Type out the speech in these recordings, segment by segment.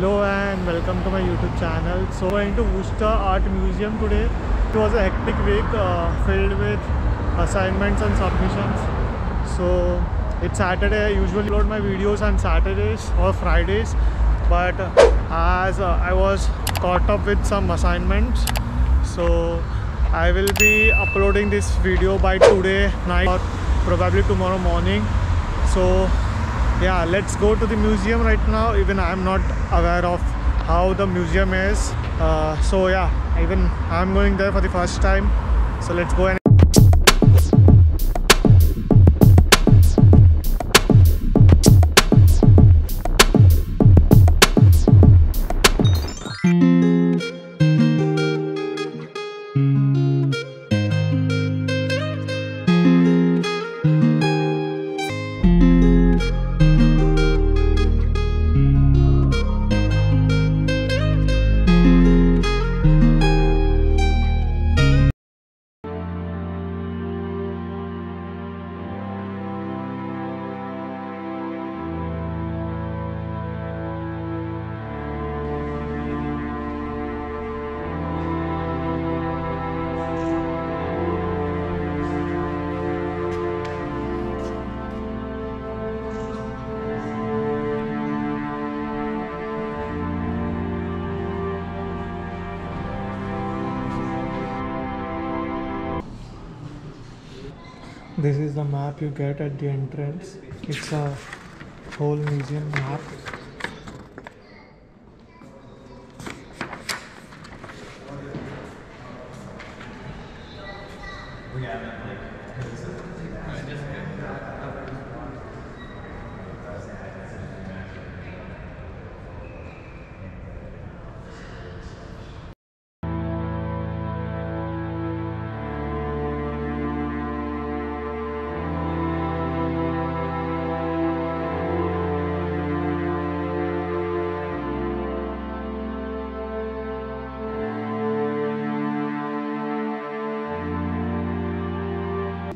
Hello and welcome to my YouTube channel. So we're into Worcester Art Museum today. It was a hectic week filled with assignments and submissions. So it's Saturday. I usually upload my videos on Saturdays or Fridays, but as I was caught up with some assignments, so I will be uploading this video by today night or probably tomorrow morning. So yeah, let's go to the museum right now. Even I'm not aware of how the museum is, so yeah, even I'm going there for the first time, so let's go. And this is the map you get at the entrance. It's a whole museum map.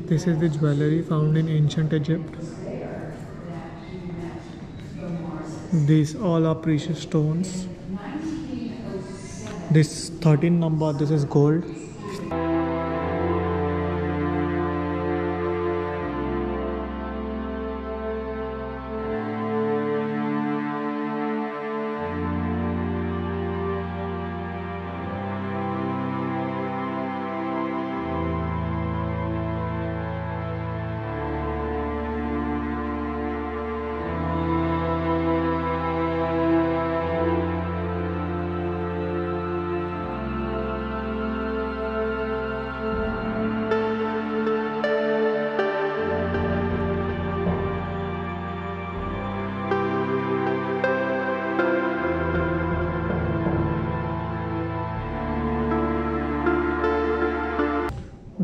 This is the jewelry found in ancient Egypt. These all are precious stones. This 13 number, this is gold.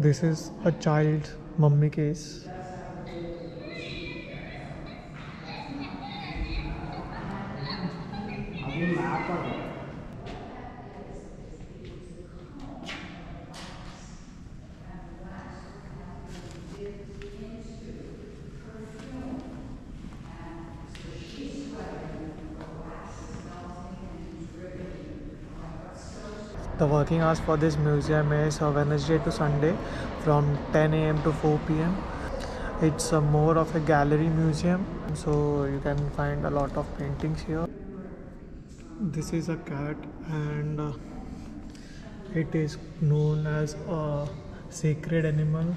This is a child mummy case. The working hours for this museum is Wednesday to Sunday from 10 a.m. to 4 p.m. It's more of a gallery museum, so you can find a lot of paintings here. This is a cat and it is known as a sacred animal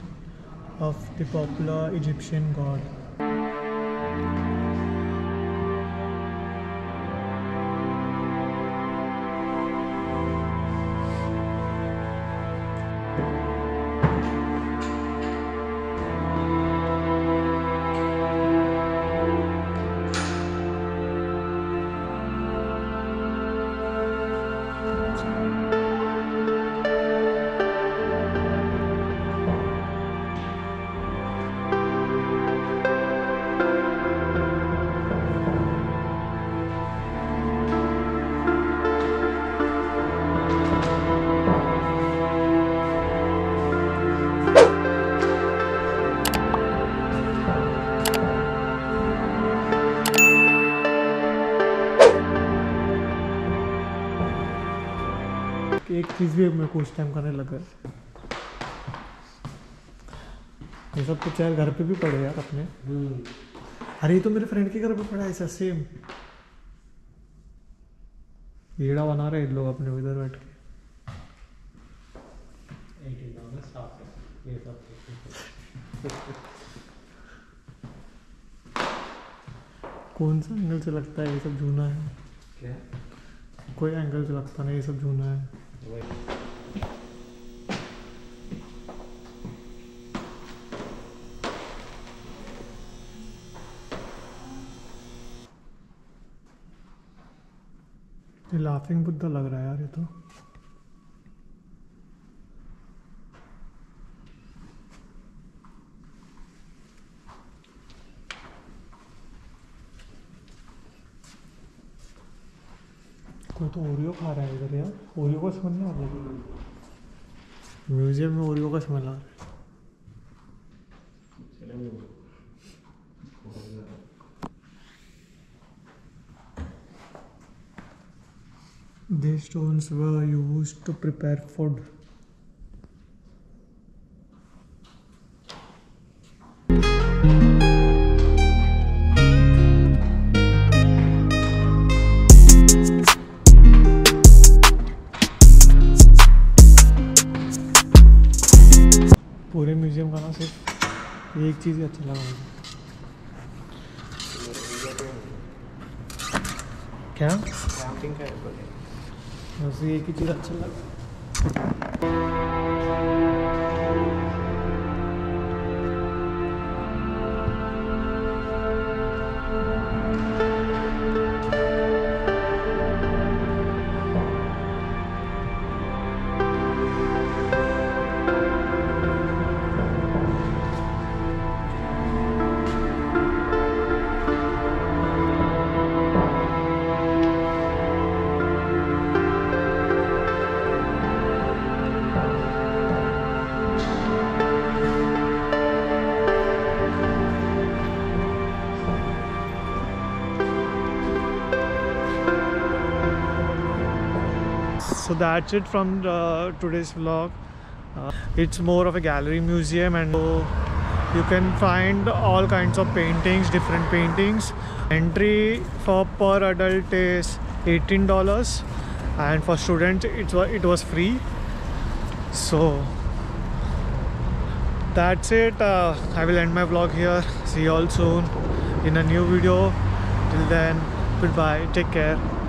of the popular Egyptian god. एक चीज़ भी मेरे को उस time करने लगा। ये सब कुछ यार घर पे भी पड़े यार अपने। अरे ये तो मेरे फ्रेंड के घर पे पड़ा है ऐसा सेम। येड़ा बना रहे लोग अपने इधर बैठ के। कौन सा एंगल से लगता है ये सब झूना है? क्या? कोई एंगल से लगता नहीं ये सब झूना है। ये लाफिंग बुद्धा लग रहा है यार ये तो। कोई तो ओरियो खा रहा है इधर यार। ओरियो का स्मेल नहीं आ रहा म्यूजियम में? ओरियो का स्मेल आ रहा है। These stones were used to prepare food. पूरे म्यूजियम का ना सिर्फ एक चीज़ ही अच्छा लगा मुझे। क्या? क्राफ्टिंग का है मुझे एक ही चीज़ अच्छा लगा। So that's it from today's vlog. It's more of a gallery museum and you can find all kinds of paintings, different paintings. Entry for per adult is $18 and for students it was free. So that's it. I will end my vlog here. See you all soon in a new video. Till then, goodbye, take care.